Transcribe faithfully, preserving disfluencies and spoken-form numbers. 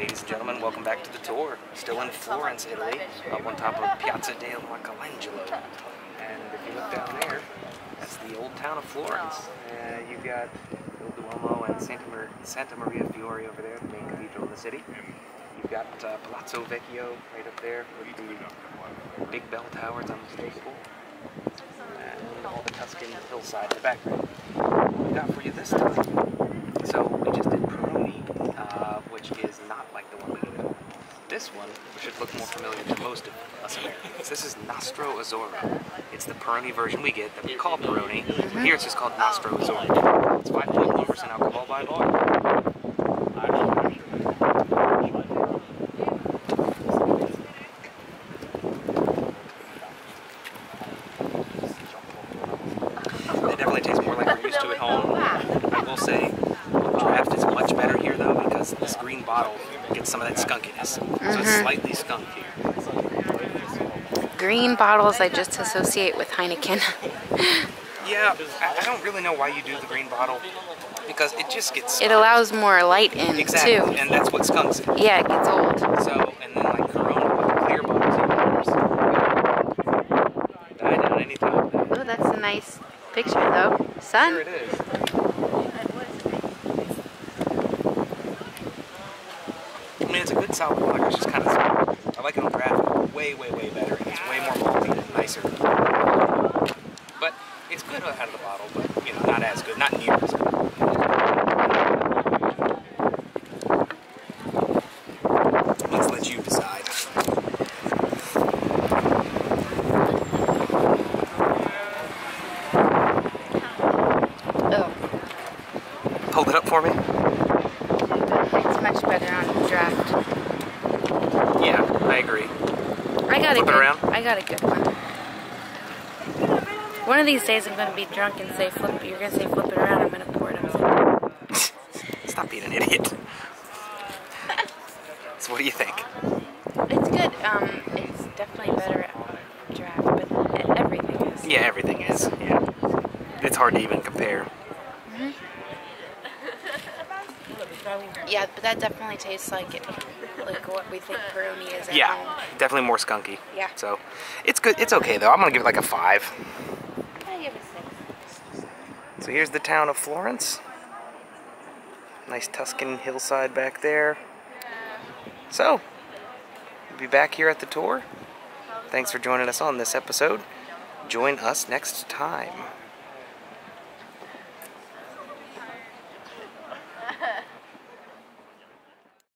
Ladies and gentlemen, welcome back to the tour. Still in Florence, Italy, up on top of Piazza del Michelangelo. And if you look down there, that's the old town of Florence. Uh, you've got Il Duomo and Santa, Mar Santa Maria Fiore over there, the main cathedral of the city. You've got uh, Palazzo Vecchio right up there with the big bell tower, it's unmistakable. And all the Tuscan hillside in the background. What we got for you this time? So we just did Peroni, uh, which is not like the one we did. This one should look more familiar to most of us Americans. This is Nastro Azzurro. It's the Peroni version we get that we call Peroni. Here it's just called Nastro Azzurro. It's five point one percent alcohol by volume. This green bottle gets some of that skunkiness. Mm-hmm. So it's slightly skunk here. Green bottles I just associate with Heineken. Yeah, I don't really know why you do the green bottle, because it just gets skunk. It allows more light in, exactly. Too. And that's what skunks it. Yeah, it gets old. So, and then like Corona with the clear bottles. Die down any time. Oh, that's a nice picture though. Sun. Sure it is. It's a good solid color. It's just kind of, I like it on draft way, way, way better. It's way more malty and nicer. But it's good out of the bottle, but you know, not as good, not near as good. Let's let you decide. Oh. Hold it up for me. I got, good, I got a good one. One of these days I'm going to be drunk and say flip, you're going to say flip it around, I'm going to pour it on. Stop being an idiot. So what do you think? It's good. Um, it's definitely better at draft, but everything is. Yeah, everything is. Yeah. It's hard to even compare. Mm-hmm. Yeah, but that definitely tastes like it. Like what we think Peroni is. Yeah, home. Definitely more skunky. Yeah. So, it's good. It's okay though. I'm gonna give it like a five. I give it six. So here's the town of Florence. Nice Tuscan hillside back there. So, we'll be back here at the tour. Thanks for joining us on this episode. Join us next time.